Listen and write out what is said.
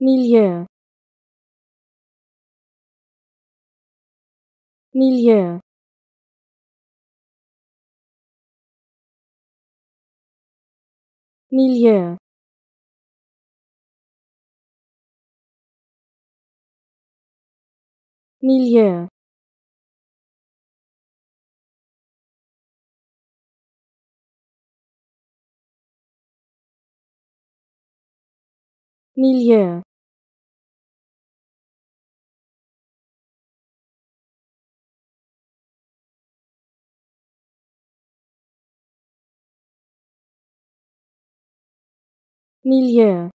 Milieu. Milieu. Milieu. Milieu. Milieu. Milieu.